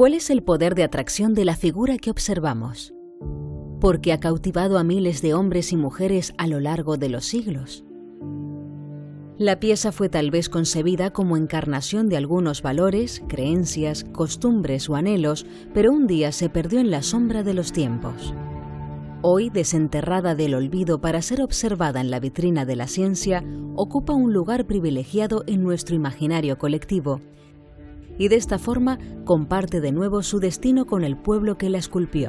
¿Cuál es el poder de atracción de la figura que observamos? Porque ha cautivado a miles de hombres y mujeres a lo largo de los siglos. La pieza fue tal vez concebida como encarnación de algunos valores, creencias, costumbres o anhelos, pero un día se perdió en la sombra de los tiempos. Hoy, desenterrada del olvido para ser observada en la vitrina de la ciencia, ocupa un lugar privilegiado en nuestro imaginario colectivo y de esta forma comparte de nuevo su destino con el pueblo que la esculpió.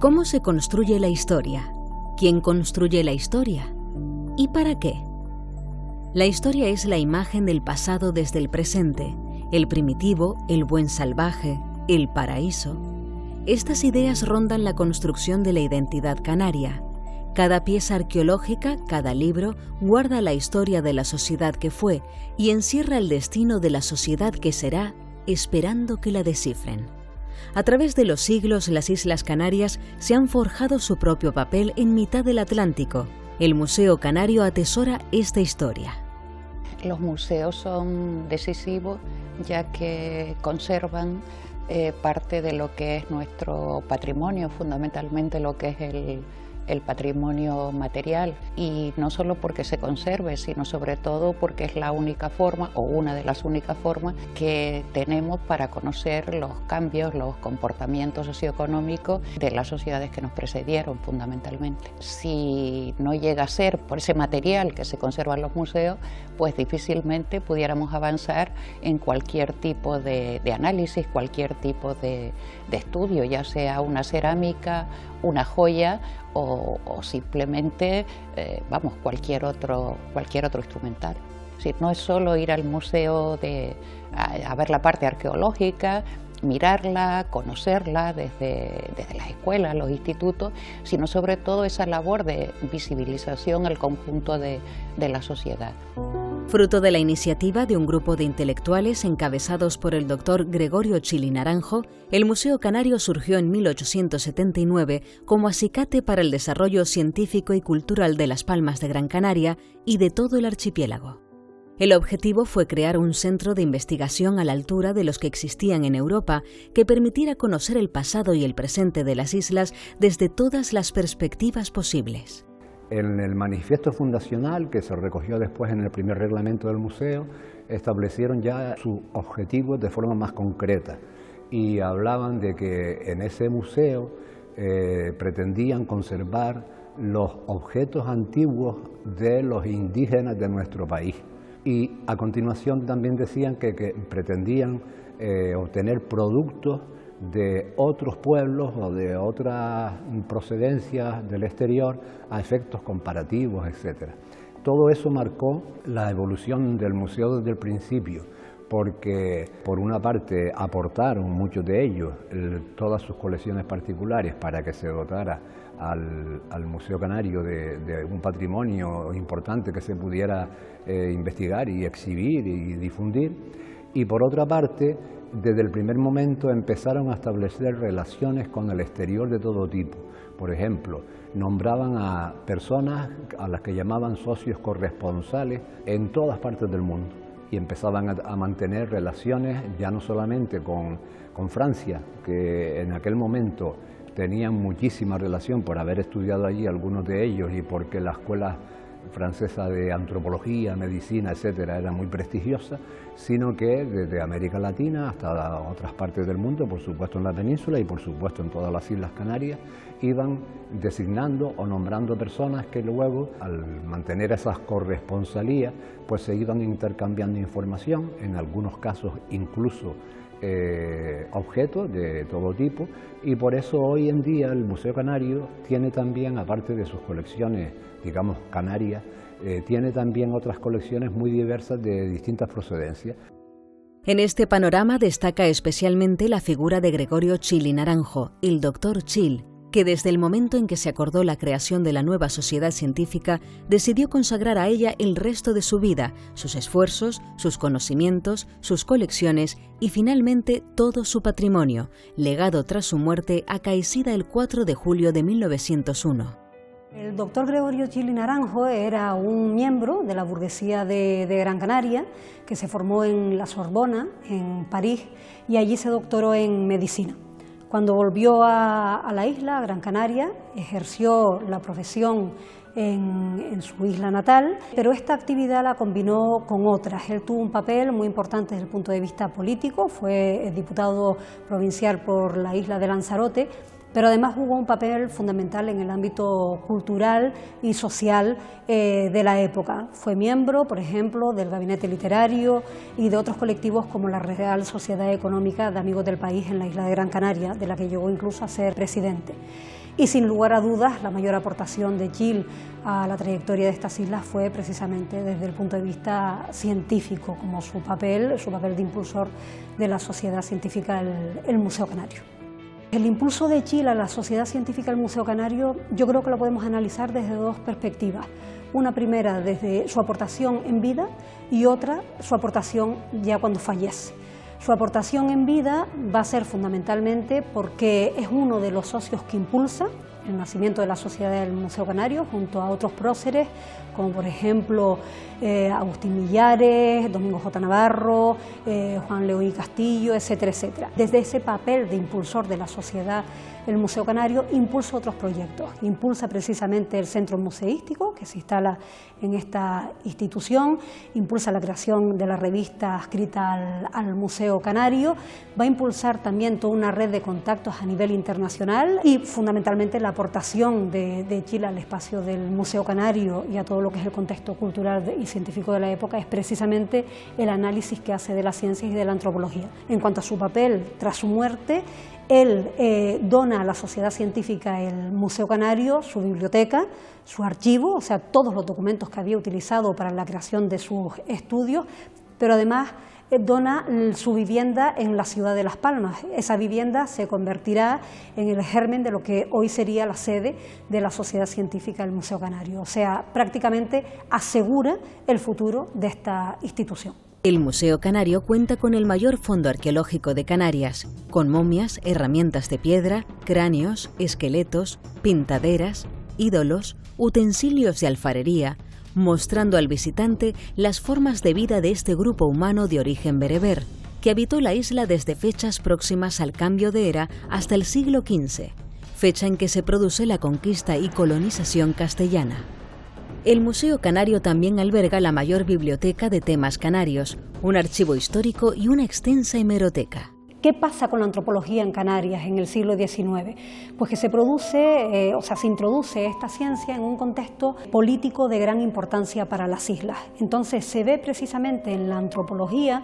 ¿Cómo se construye la historia? ¿Quién construye la historia? ¿Y para qué? La historia es la imagen del pasado desde el presente, el primitivo, el buen salvaje, el paraíso. Estas ideas rondan la construcción de la identidad canaria. Cada pieza arqueológica, cada libro, guarda la historia de la sociedad que fue y encierra el destino de la sociedad que será, esperando que la descifren. A través de los siglos, las Islas Canarias se han forjado su propio papel en mitad del Atlántico. El Museo Canario atesora esta historia. Los museos son decisivos ya que conservan parte de lo que es nuestro patrimonio, fundamentalmente lo que es el patrimonio material. Y no solo porque se conserve, sino sobre todo porque es la única forma o una de las únicas formas que tenemos para conocer los cambios, los comportamientos socioeconómicos de las sociedades que nos precedieron fundamentalmente. Si no llega a ser por ese material que se conserva en los museos, pues difícilmente pudiéramos avanzar en cualquier tipo de análisis, cualquier tipo de estudio, ya sea una cerámica, una joya o simplemente cualquier otro instrumental. Es decir, no es solo ir al museo a ver la parte arqueológica, mirarla, conocerla desde las escuelas, los institutos, sino sobre todo esa labor de visibilización al conjunto de la sociedad. Fruto de la iniciativa de un grupo de intelectuales encabezados por el doctor Gregorio Chil Naranjo, el Museo Canario surgió en 1879 como acicate para el desarrollo científico y cultural de las Palmas de Gran Canaria y de todo el archipiélago. El objetivo fue crear un centro de investigación a la altura de los que existían en Europa que permitiera conocer el pasado y el presente de las islas desde todas las perspectivas posibles. En el manifiesto fundacional, que se recogió después en el primer reglamento del museo, establecieron ya sus objetivos de forma más concreta y hablaban de que en ese museo pretendían conservar los objetos antiguos de los indígenas de nuestro país. Y a continuación también decían que pretendían obtener productos de otros pueblos o de otras procedencias del exterior a efectos comparativos, etc. Todo eso marcó la evolución del museo desde el principio, porque por una parte aportaron muchos de ellos todas sus colecciones particulares para que se dotara al Museo Canario de un patrimonio importante que se pudiera investigar y exhibir y difundir, y por otra parte desde el primer momento empezaron a establecer relaciones con el exterior de todo tipo. Por ejemplo, nombraban a personas a las que llamaban socios corresponsales en todas partes del mundo y empezaban a mantener relaciones ya no solamente con Francia, que en aquel momento tenían muchísima relación por haber estudiado allí algunos de ellos y porque la escuela francesa de antropología, medicina, etcétera, era muy prestigiosa, sino que desde América Latina hasta otras partes del mundo, por supuesto en la península y por supuesto en todas las Islas Canarias, iban designando o nombrando personas que luego, al mantener esas corresponsalías, pues se iban intercambiando información, en algunos casos incluso objetos de todo tipo, y por eso hoy en día el Museo Canario tiene también, aparte de sus colecciones, digamos, canarias, tiene también otras colecciones muy diversas de distintas procedencias. En este panorama destaca especialmente la figura de Gregorio Chil Naranjo, el doctor Chil, que desde el momento en que se acordó la creación de la nueva sociedad científica, decidió consagrar a ella el resto de su vida, sus esfuerzos, sus conocimientos, sus colecciones y finalmente todo su patrimonio, legado tras su muerte acaecida el 4 de julio de 1901. El doctor Gregorio Chil Naranjo era un miembro de la burguesía de Gran Canaria que se formó en la Sorbona, en París, y allí se doctoró en medicina. Cuando volvió a la isla, a Gran Canaria, ejerció la profesión en su isla natal, pero esta actividad la combinó con otras. Él tuvo un papel muy importante desde el punto de vista político, fue diputado provincial por la isla de Lanzarote, pero además jugó un papel fundamental en el ámbito cultural y social de la época. Fue miembro, por ejemplo, del Gabinete Literario y de otros colectivos como la Real Sociedad Económica de Amigos del País en la isla de Gran Canaria, de la que llegó incluso a ser presidente. Y sin lugar a dudas, la mayor aportación de Chil a la trayectoria de estas islas fue precisamente desde el punto de vista científico, como su papel de impulsor de la sociedad científica, el Museo Canario. El impulso de Chil a la sociedad científica del Museo Canario yo creo que lo podemos analizar desde dos perspectivas. Una primera desde su aportación en vida y otra su aportación ya cuando fallece. Su aportación en vida va a ser fundamentalmente porque es uno de los socios que impulsa el nacimiento de la Sociedad del Museo Canario junto a otros próceres como por ejemplo Agustín Millares, Domingo J. Navarro, Juan León y Castillo, etcétera, etcétera. Desde ese papel de impulsor de la sociedad, el Museo Canario impulsa otros proyectos, impulsa precisamente el centro museístico que se instala en esta institución, impulsa la creación de la revista adscrita al Museo Canario, va a impulsar también toda una red de contactos a nivel internacional y fundamentalmente la aportación de Chil al espacio del Museo Canario y a todo lo que es el contexto cultural y científico de la época es precisamente el análisis que hace de las ciencias y de la antropología. En cuanto a su papel tras su muerte, él dona a la sociedad científica el Museo Canario, su biblioteca, su archivo, o sea, todos los documentos que había utilizado para la creación de sus estudios, pero además dona su vivienda en la ciudad de Las Palmas. Esa vivienda se convertirá en el germen de lo que hoy sería la sede de la Sociedad Científica del Museo Canario. O sea, prácticamente asegura el futuro de esta institución. El Museo Canario cuenta con el mayor fondo arqueológico de Canarias, con momias, herramientas de piedra, cráneos, esqueletos, pintaderas, ídolos, utensilios de alfarería, mostrando al visitante las formas de vida de este grupo humano de origen bereber, que habitó la isla desde fechas próximas al cambio de era hasta el siglo XV, fecha en que se produce la conquista y colonización castellana. El Museo Canario también alberga la mayor biblioteca de temas canarios, un archivo histórico y una extensa hemeroteca. ¿Qué pasa con la antropología en Canarias en el siglo XIX? Pues que se introduce esta ciencia en un contexto político de gran importancia para las islas. Entonces se ve precisamente en la antropología,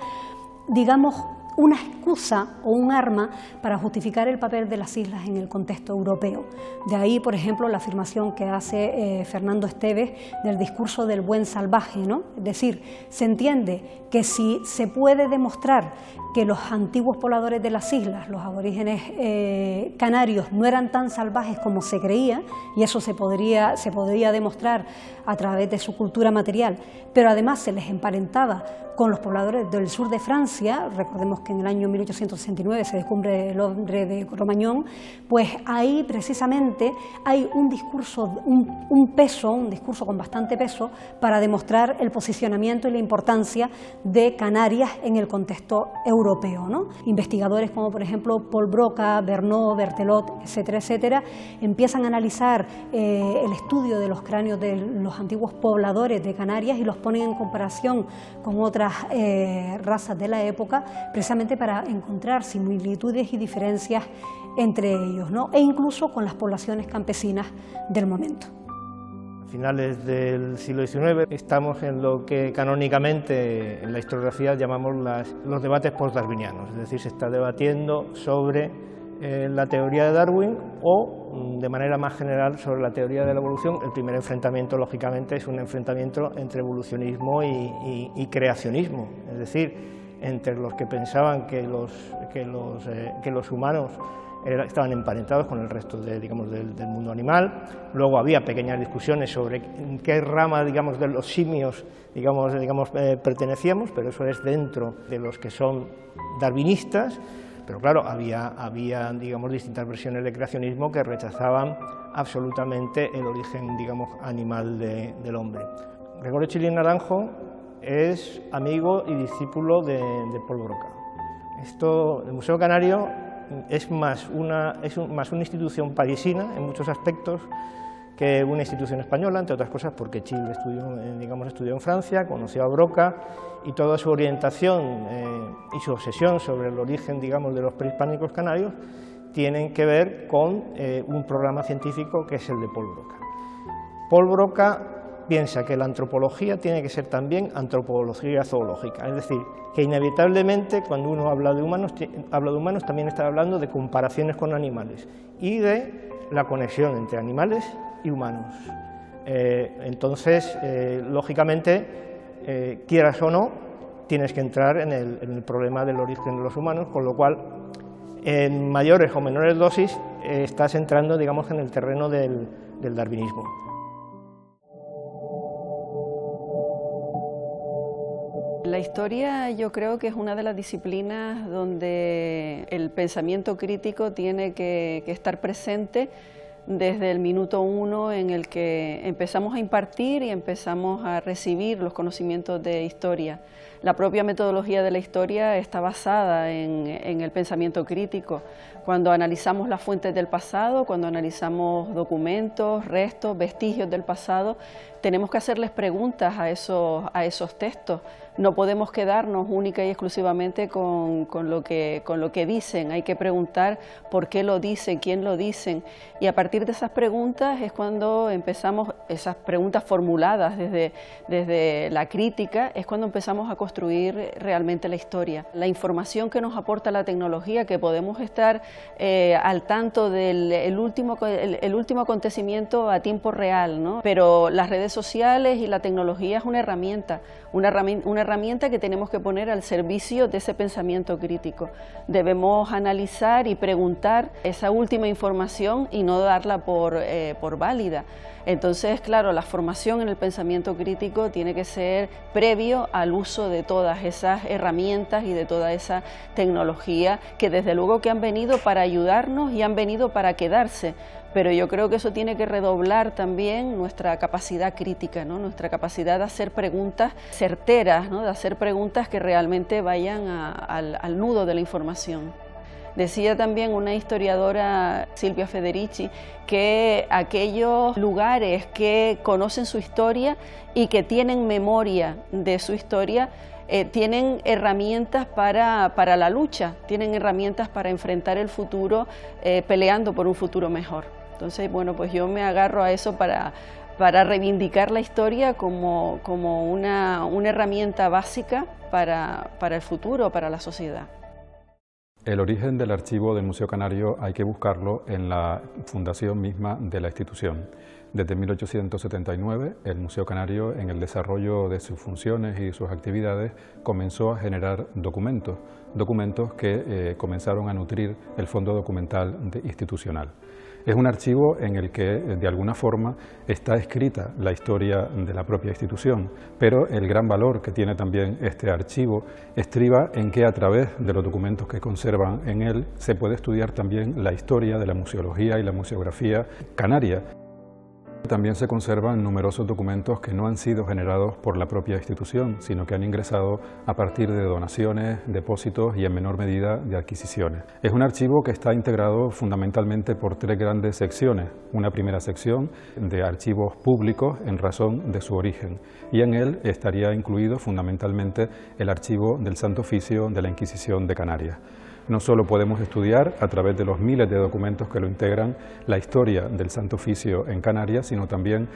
digamos, una excusa o un arma para justificar el papel de las islas en el contexto europeo. De ahí, por ejemplo, la afirmación que hace Fernando Estévez del discurso del buen salvaje, ¿no? Es decir, se entiende que si se puede demostrar que los antiguos pobladores de las islas, los aborígenes canarios, no eran tan salvajes como se creía, y eso se podría demostrar a través de su cultura material, pero además se les emparentaba con los pobladores del sur de Francia, recordemos que en el año 1869 se descubre el hombre de Cromañón, pues ahí precisamente hay un discurso, un discurso con bastante peso para demostrar el posicionamiento y la importancia de Canarias en el contexto europeo, ¿no? Investigadores como por ejemplo Paul Broca, Berthelot, etcétera, etcétera, empiezan a analizar el estudio de los cráneos de los antiguos pobladores de Canarias y los ponen en comparación con otras razas de la época, precisamente para encontrar similitudes y diferencias entre ellos, ¿no? E incluso con las poblaciones campesinas del momento. A finales del siglo XIX estamos en lo que canónicamente en la historiografía llamamos los debates postdarwinianos, es decir, se está debatiendo sobre la teoría de Darwin o, de manera más general, sobre la teoría de la evolución. El primer enfrentamiento, lógicamente, es un enfrentamiento entre evolucionismo y creacionismo, es decir, entre los que pensaban que los humanos estaban emparentados con el resto del mundo animal. Luego había pequeñas discusiones sobre qué rama, digamos, de los simios pertenecíamos, pero eso es dentro de los que son darwinistas. Pero claro, había digamos, distintas versiones de creacionismo que rechazaban absolutamente el origen, digamos, animal del hombre. Gregorio Chil Naranjo es amigo y discípulo de Paul Broca. Esto, el Museo Canario es más una institución parisina en muchos aspectos que una institución española, entre otras cosas porque Chil estudió en Francia, conoció a Broca y toda su orientación y su obsesión sobre el origen, digamos, de los prehispánicos canarios tienen que ver con un programa científico que es el de Paul Broca. Paul Broca piensa que la antropología tiene que ser también antropología zoológica, es decir, que inevitablemente cuando uno habla de humanos también está hablando de comparaciones con animales y de la conexión entre animales y humanos. Entonces, lógicamente, quieras o no, tienes que entrar en el problema del origen de los humanos, con lo cual, en mayores o menores dosis, estás entrando, digamos, en el terreno del darwinismo. La historia yo creo que es una de las disciplinas donde el pensamiento crítico tiene que estar presente desde el minuto uno en el que empezamos a impartir y empezamos a recibir los conocimientos de historia. La propia metodología de la historia está basada en el pensamiento crítico. Cuando analizamos las fuentes del pasado, cuando analizamos documentos, restos, vestigios del pasado, tenemos que hacerles preguntas a esos textos. No podemos quedarnos única y exclusivamente con lo que dicen. Hay que preguntar por qué lo dicen, quién lo dicen. Y a partir de esas preguntas es cuando empezamos, esas preguntas formuladas desde la crítica, es cuando empezamos a construir realmente la historia. La información que nos aporta la tecnología, que podemos estar al tanto del último acontecimiento a tiempo real, ¿no? Pero las redes sociales y la tecnología es una herramienta que tenemos que poner al servicio de ese pensamiento crítico. Debemos analizar y preguntar esa última información y no darla por válida. Entonces, claro, la formación en el pensamiento crítico tiene que ser previo al uso de todas esas herramientas y de toda esa tecnología que desde luego que han venido para ayudarnos y han venido para quedarse. Pero yo creo que eso tiene que redoblar también nuestra capacidad crítica, ¿no? Nuestra capacidad de hacer preguntas certeras, ¿no? De hacer preguntas que realmente vayan al nudo de la información. Decía también una historiadora, Silvia Federici, que aquellos lugares que conocen su historia y que tienen memoria de su historia, tienen herramientas para la lucha, tienen herramientas para enfrentar el futuro, peleando por un futuro mejor. Entonces, bueno, pues yo me agarro a eso para reivindicar la historia como una herramienta básica para el futuro, para la sociedad. El origen del archivo del Museo Canario hay que buscarlo en la fundación misma de la institución. Desde 1879, el Museo Canario, en el desarrollo de sus funciones y sus actividades, comenzó a generar documentos que comenzaron a nutrir el fondo documental institucional. Es un archivo en el que, de alguna forma, está escrita la historia de la propia institución, pero el gran valor que tiene también este archivo estriba en que, a través de los documentos que conservan en él, se puede estudiar también la historia de la museología y la museografía canaria. También se conservan numerosos documentos que no han sido generados por la propia institución, sino que han ingresado a partir de donaciones, depósitos y, en menor medida, de adquisiciones. Es un archivo que está integrado fundamentalmente por tres grandes secciones. Una primera sección de archivos públicos en razón de su origen, y en él estaría incluido fundamentalmente el archivo del Santo Oficio de la Inquisición de Canarias. No solo podemos estudiar, a través de los miles de documentos que lo integran, la historia del Santo Oficio en Canarias, sino también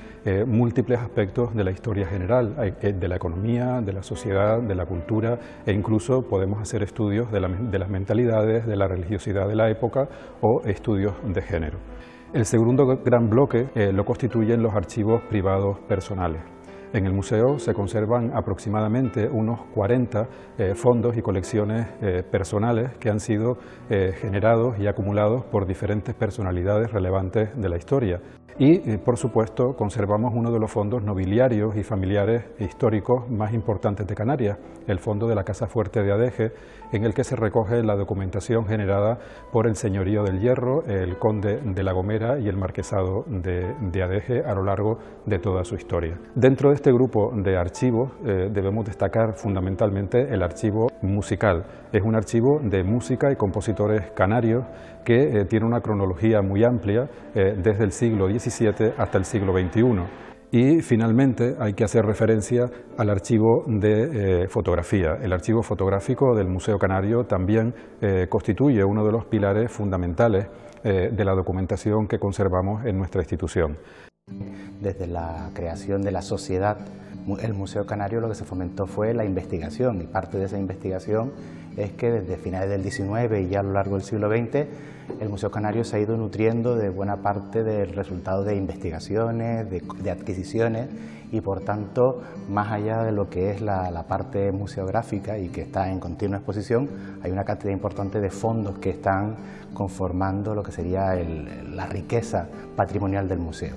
múltiples aspectos de la historia general, de la economía, de la sociedad, de la cultura, e incluso podemos hacer estudios de las mentalidades, de la religiosidad de la época o estudios de género. El segundo gran bloque lo constituyen los archivos privados personales. En el museo se conservan aproximadamente unos 40 fondos y colecciones personales que han sido generados y acumulados por diferentes personalidades relevantes de la historia. Y, por supuesto, conservamos uno de los fondos nobiliarios y familiares históricos más importantes de Canarias, el fondo de la Casa Fuerte de Adeje, en el que se recoge la documentación generada por el Señorío del Hierro, el Conde de la Gomera y el Marquesado de Adeje a lo largo de toda su historia. Dentro de este grupo de archivos debemos destacar fundamentalmente el archivo musical. Es un archivo de música y compositores canarios que tiene una cronología muy amplia desde el siglo XVII hasta el siglo XXI. Y finalmente hay que hacer referencia al archivo de fotografía. El archivo fotográfico del Museo Canario también constituye uno de los pilares fundamentales de la documentación que conservamos en nuestra institución. Desde la creación de la sociedad, el Museo Canario, lo que se fomentó fue la investigación, y parte de esa investigación es que desde finales del XIX y ya a lo largo del siglo XX el Museo Canario se ha ido nutriendo de buena parte del resultado de investigaciones, de adquisiciones, y por tanto, más allá de lo que es la parte museográfica y que está en continua exposición, hay una cantidad importante de fondos que están conformando lo que sería la riqueza patrimonial del museo.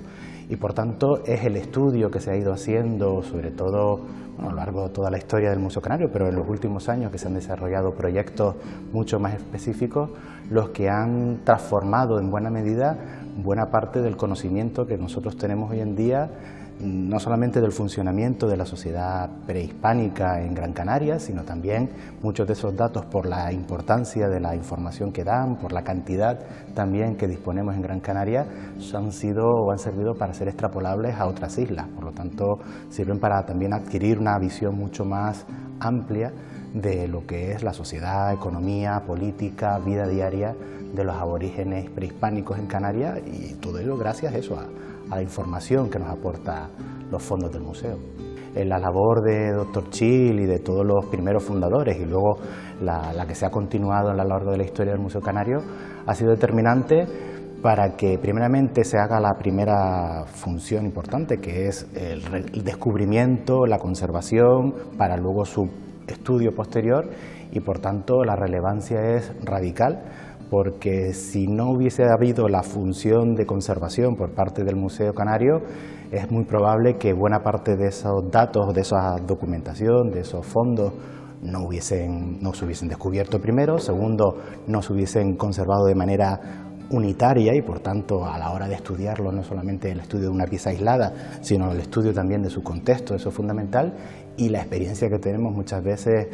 Y por tanto es el estudio que se ha ido haciendo, sobre todo a lo largo de toda la historia del Museo Canario, pero en los últimos años que se han desarrollado proyectos mucho más específicos, los que han transformado en buena medida buena parte del conocimiento que nosotros tenemos hoy en día, no solamente del funcionamiento de la sociedad prehispánica en Gran Canaria, sino también muchos de esos datos por la importancia de la información que dan, por la cantidad también que disponemos en Gran Canaria, han sido o han servido para ser extrapolables a otras islas, por lo tanto sirven para también adquirir una visión mucho más amplia de lo que es la sociedad, economía, política, vida diaria de los aborígenes prehispánicos en Canarias, y todo ello gracias a eso, a la información que nos aporta los fondos del museo. La labor de Dr. Chil y de todos los primeros fundadores y luego la que se ha continuado a lo largo de la historia del Museo Canario ha sido determinante para que primeramente se haga la primera función importante, que es el descubrimiento, la conservación, para luego su estudio posterior, y por tanto la relevancia es radical, porque si no hubiese habido la función de conservación por parte del Museo Canario, es muy probable que buena parte de esos datos, de esa documentación, de esos fondos, no se hubiesen descubierto primero, segundo, no se hubiesen conservado de manera unitaria, y por tanto a la hora de estudiarlo, no solamente el estudio de una pieza aislada, sino el estudio también de su contexto, eso es fundamental, y la experiencia que tenemos muchas veces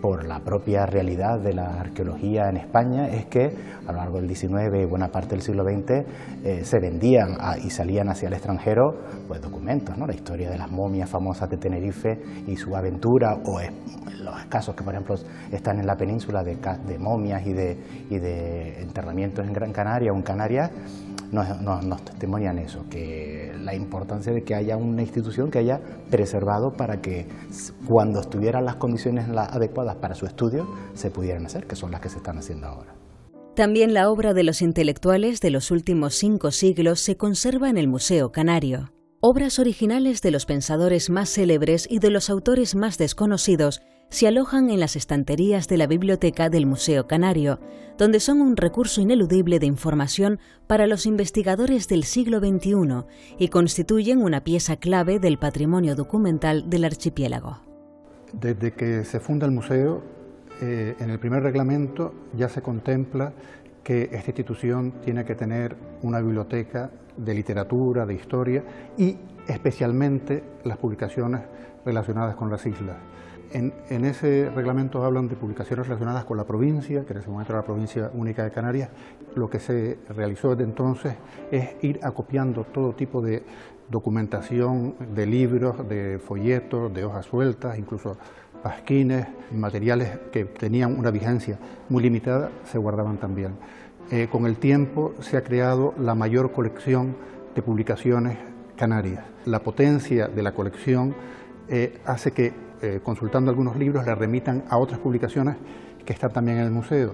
por la propia realidad de la arqueología en España es que a lo largo del XIX y buena parte del siglo XX se vendían y salían hacia el extranjero pues documentos, ¿no? La historia de las momias famosas de Tenerife y su aventura, o los casos que por ejemplo están en la península de momias y de enterramientos en Gran Canaria o en Canarias, nos testimonian eso, que la importancia de que haya una institución que haya preservado para que cuando estuvieran las condiciones adecuadas para su estudio se pudieran hacer, que son las que se están haciendo ahora. También la obra de los intelectuales de los últimos 5 siglos se conserva en el Museo Canario. Obras originales de los pensadores más célebres y de los autores más desconocidos se alojan en las estanterías de la biblioteca del Museo Canario, donde son un recurso ineludible de información para los investigadores del siglo XXI y constituyen una pieza clave del patrimonio documental del archipiélago. Desde que se funda el museo, en el primer reglamento ya se contempla que esta institución tiene que tener una biblioteca de literatura, de historia y especialmente las publicaciones relacionadas con las islas. En ese reglamento hablan de publicaciones relacionadas con la provincia, que en ese momento era la provincia única de Canarias. Lo que se realizó desde entonces es ir acopiando todo tipo de documentación, de libros, de folletos, de hojas sueltas, incluso pasquines, materiales que tenían una vigencia muy limitada, se guardaban también. Con el tiempo se ha creado la mayor colección de publicaciones canarias. La potencia de la colección hace que, consultando algunos libros, la remitan a otras publicaciones que están también en el museo.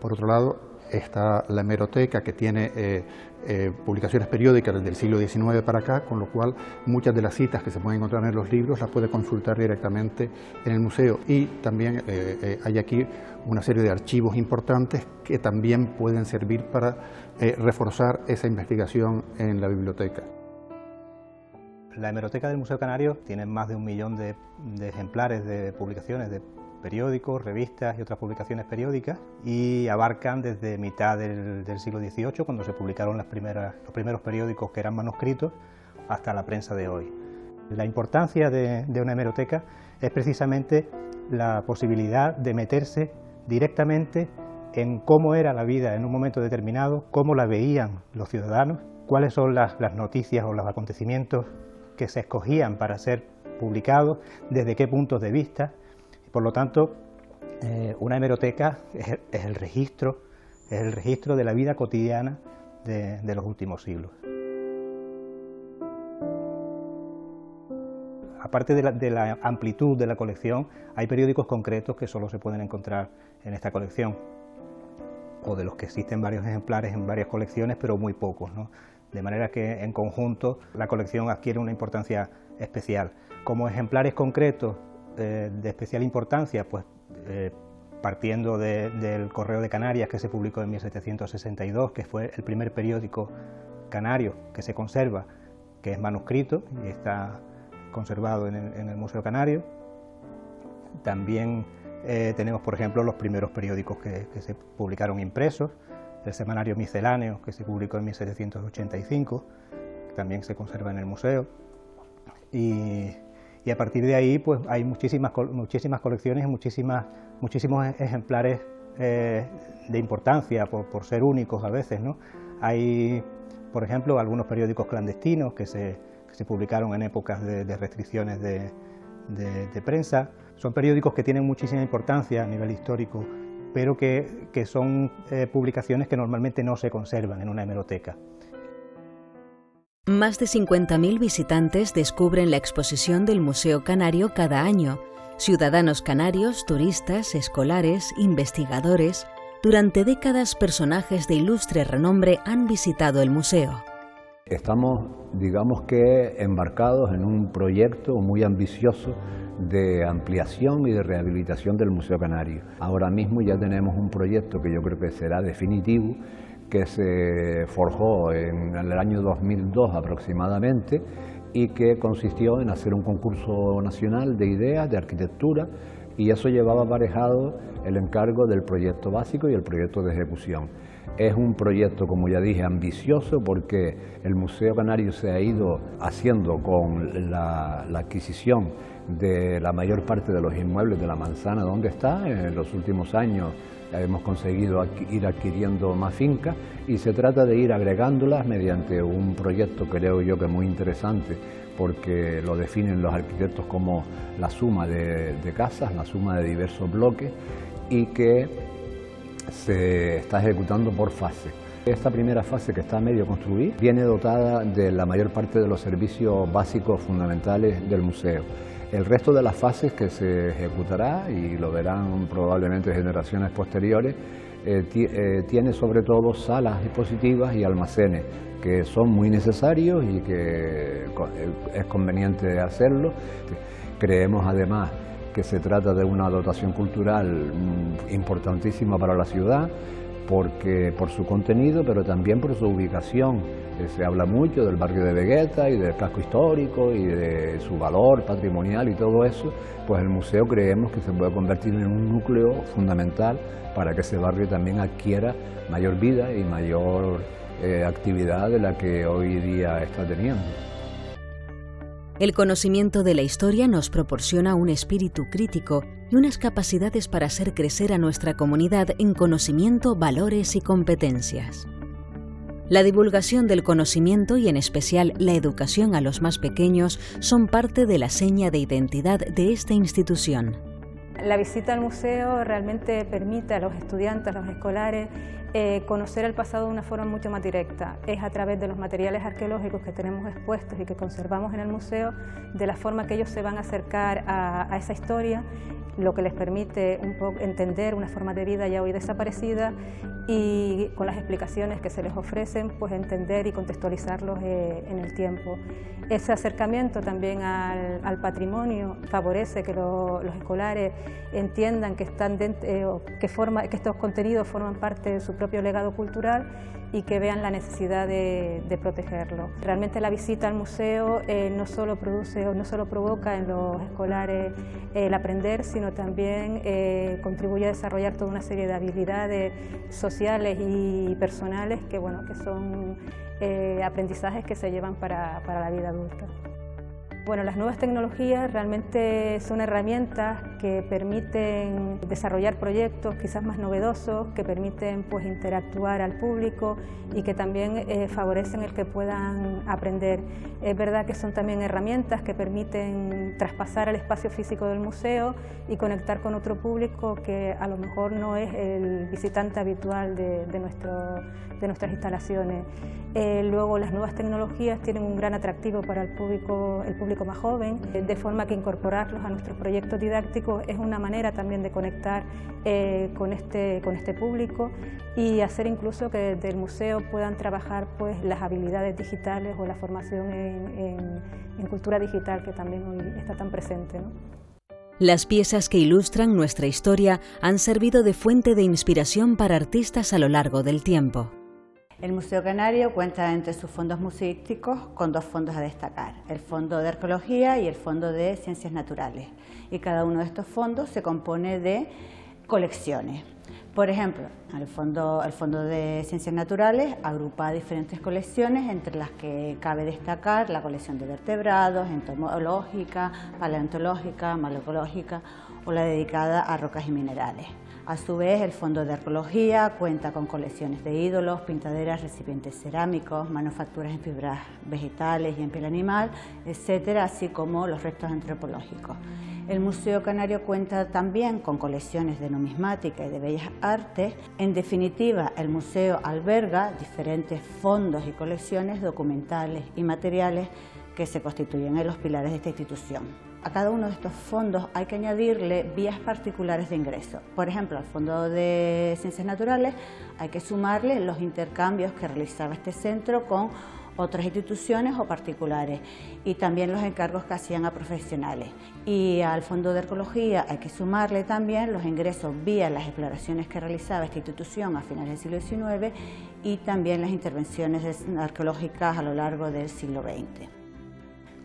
Por otro lado, está la hemeroteca, que tiene publicaciones periódicas desde el siglo XIX para acá, con lo cual muchas de las citas que se pueden encontrar en los libros las puede consultar directamente en el museo. Y también hay aquí una serie de archivos importantes que también pueden servir para reforzar esa investigación en la biblioteca. La hemeroteca del Museo Canario tiene más de 1 millón de ejemplares de publicaciones de periódicos, revistas y otras publicaciones periódicas, y abarcan desde mitad del siglo XVIII, cuando se publicaron los primeros periódicos que eran manuscritos, hasta la prensa de hoy. La importancia de una hemeroteca es precisamente la posibilidad de meterse directamente en cómo era la vida en un momento determinado, cómo la veían los ciudadanos, cuáles son las noticias o los acontecimientos que se escogían para ser publicados, desde qué puntos de vista. Por lo tanto, una hemeroteca es el registro de la vida cotidiana de los últimos siglos. Aparte de la amplitud de la colección, hay periódicos concretos que solo se pueden encontrar en esta colección, o de los que existen varios ejemplares en varias colecciones, pero muy pocos, ¿no? De manera que, en conjunto, la colección adquiere una importancia especial. Como ejemplares concretos de especial importancia, pues partiendo del Correo de Canarias, que se publicó en 1762, que fue el primer periódico canario que se conserva, que es manuscrito y está conservado en el Museo Canario. También tenemos, por ejemplo, los primeros periódicos que se publicaron impresos, el Semanario Misceláneo, que se publicó en 1785, que también se conserva en el museo, y a partir de ahí, pues, hay muchísimas colecciones y muchísimos ejemplares de importancia, por ser únicos a veces, ¿no? Hay, por ejemplo, algunos periódicos clandestinos que se publicaron en épocas de restricciones de prensa. Son periódicos que tienen muchísima importancia a nivel histórico, pero que son publicaciones que normalmente no se conservan en una hemeroteca. Más de 50.000 visitantes descubren la exposición del Museo Canario cada año. Ciudadanos canarios, turistas, escolares, investigadores. Durante décadas, personajes de ilustre renombre han visitado el museo. Estamos, digamos que, embarcados en un proyecto muy ambicioso de ampliación y de rehabilitación del Museo Canario. Ahora mismo ya tenemos un proyecto que yo creo que será definitivo, que se forjó en el año 2002 aproximadamente, y que consistió en hacer un concurso nacional de ideas, de arquitectura, y eso llevaba aparejado el encargo del proyecto básico y el proyecto de ejecución. Es un proyecto, como ya dije, ambicioso, porque el Museo Canario se ha ido haciendo con la adquisición de la mayor parte de los inmuebles de la manzana donde está. En los últimos años hemos conseguido ir adquiriendo más fincas, y se trata de ir agregándolas mediante un proyecto, creo yo, que muy interesante, porque lo definen los arquitectos como la suma de casas, la suma de diversos bloques, y que se está ejecutando por fase. Esta primera fase, que está a medio construir, viene dotada de la mayor parte de los servicios básicos fundamentales del museo. El resto de las fases que se ejecutará, y lo verán probablemente generaciones posteriores, tiene sobre todo salas expositivas y almacenes, que son muy necesarios y que es conveniente hacerlo. Creemos, además, que se trata de una dotación cultural importantísima para la ciudad, porque por su contenido, pero también por su ubicación. Se habla mucho del barrio de Vegueta y del casco histórico y de su valor patrimonial y todo eso. Pues el museo, creemos, que se puede convertir en un núcleo fundamental para que ese barrio también adquiera mayor vida y mayor actividad de la que hoy día está teniendo. El conocimiento de la historia nos proporciona un espíritu crítico y unas capacidades para hacer crecer a nuestra comunidad en conocimiento, valores y competencias. La divulgación del conocimiento, y en especial la educación a los más pequeños, son parte de la seña de identidad de esta institución. La visita al museo realmente permite a los estudiantes, a los escolares, conocer el pasado de una forma mucho más directa. Es a través de los materiales arqueológicos que tenemos expuestos y que conservamos en el museo, de la forma que ellos se van a acercar a esa historia, lo que les permite un poco entender una forma de vida ya hoy desaparecida, y con las explicaciones que se les ofrecen, pues entender y contextualizarlos en el tiempo. Ese acercamiento también al patrimonio favorece que los escolares entiendan que están dentro, que estos contenidos forman parte de su propio legado cultural y que vean la necesidad de protegerlo. Realmente la visita al museo no solo produce o no solo provoca en los escolares el aprender, sino también contribuye a desarrollar toda una serie de habilidades sociales y personales que, bueno, que son aprendizajes que se llevan para la vida adulta. Bueno, las nuevas tecnologías realmente son herramientas que permiten desarrollar proyectos quizás más novedosos, que permiten pues, interactuar al público y que también favorecen el que puedan aprender. Es verdad que son también herramientas que permiten traspasar el espacio físico del museo y conectar con otro público que a lo mejor no es el visitante habitual de nuestras instalaciones. Luego las nuevas tecnologías tienen un gran atractivo para el público más joven, de forma que incorporarlos a nuestros proyectos didácticos es una manera también de conectar con este público y hacer incluso que desde el museo puedan trabajar pues, las habilidades digitales o la formación en cultura digital que también hoy está tan presente, ¿no? Las piezas que ilustran nuestra historia han servido de fuente de inspiración para artistas a lo largo del tiempo. El Museo Canario cuenta entre sus fondos museísticos con dos fondos a destacar, el Fondo de Arqueología y el Fondo de Ciencias Naturales. Y cada uno de estos fondos se compone de colecciones. Por ejemplo, el Fondo de Ciencias Naturales agrupa diferentes colecciones, entre las que cabe destacar la colección de vertebrados, entomológica, paleontológica, malecológica o la dedicada a rocas y minerales. A su vez, el Fondo de Arqueología cuenta con colecciones de ídolos, pintaderas, recipientes cerámicos, manufacturas en fibras vegetales y en piel animal, etcétera, así como los restos antropológicos. El Museo Canario cuenta también con colecciones de numismática y de bellas artes. En definitiva, el museo alberga diferentes fondos y colecciones documentales y materiales que se constituyen en los pilares de esta institución. A cada uno de estos fondos hay que añadirle vías particulares de ingreso. Por ejemplo, al Fondo de Ciencias Naturales hay que sumarle los intercambios que realizaba este centro con otras instituciones o particulares y también los encargos que hacían a profesionales. Y al Fondo de Arqueología hay que sumarle también los ingresos vía las exploraciones que realizaba esta institución a finales del siglo XIX y también las intervenciones arqueológicas a lo largo del siglo XX.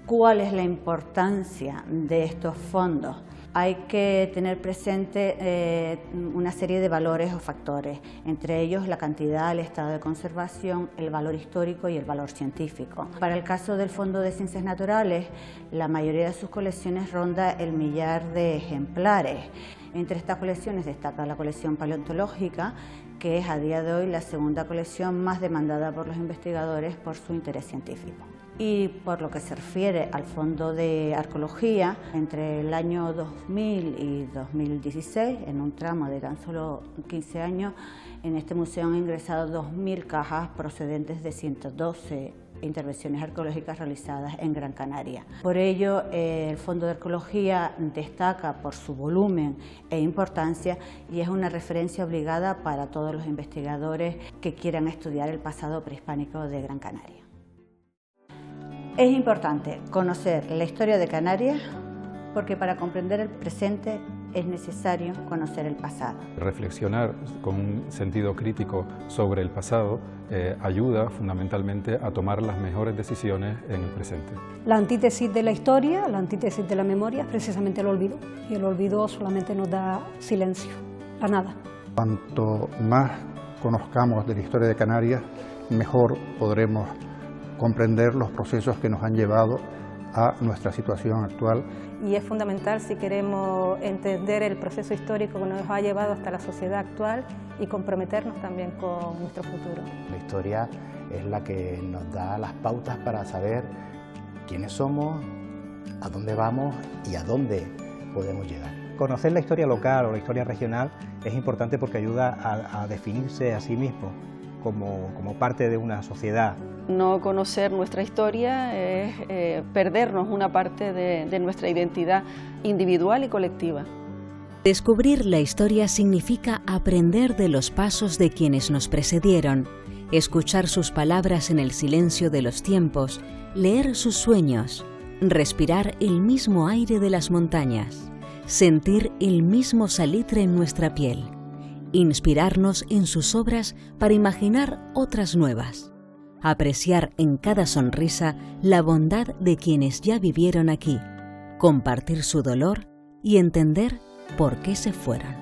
¿Cuál es la importancia de estos fondos? Hay que tener presente una serie de valores o factores, entre ellos la cantidad, el estado de conservación, el valor histórico y el valor científico. Para el caso del Fondo de Ciencias Naturales, la mayoría de sus colecciones ronda el 1000 de ejemplares. Entre estas colecciones destaca la colección paleontológica, que es a día de hoy la segunda colección más demandada por los investigadores por su interés científico. Y por lo que se refiere al Fondo de Arqueología, entre el año 2000 y 2016, en un tramo de tan solo 15 años, en este museo han ingresado 2000 cajas procedentes de 112 intervenciones arqueológicas realizadas en Gran Canaria. Por ello, el Fondo de Arqueología destaca por su volumen e importancia y es una referencia obligada para todos los investigadores que quieran estudiar el pasado prehispánico de Gran Canaria. Es importante conocer la historia de Canarias porque para comprender el presente es necesario conocer el pasado. Reflexionar con un sentido crítico sobre el pasado ayuda fundamentalmente a tomar las mejores decisiones en el presente. La antítesis de la historia, la antítesis de la memoria es precisamente el olvido, y el olvido solamente nos da silencio, la nada. Cuanto más conozcamos de la historia de Canarias, mejor podremos comprender los procesos que nos han llevado a nuestra situación actual. Y es fundamental si queremos entender el proceso histórico que nos ha llevado hasta la sociedad actual y comprometernos también con nuestro futuro. La historia es la que nos da las pautas para saber quiénes somos, a dónde vamos y a dónde podemos llegar. Conocer la historia local o la historia regional es importante porque ayuda a definirse a sí mismo como parte de una sociedad. No conocer nuestra historia es perdernos una parte de nuestra identidad individual y colectiva. Descubrir la historia significa aprender de los pasos de quienes nos precedieron, escuchar sus palabras en el silencio de los tiempos, leer sus sueños, respirar el mismo aire de las montañas. sentir el mismo salitre en nuestra piel, inspirarnos en sus obras para imaginar otras nuevas, apreciar en cada sonrisa la bondad de quienes ya vivieron aquí, compartir su dolor y entender por qué se fueron.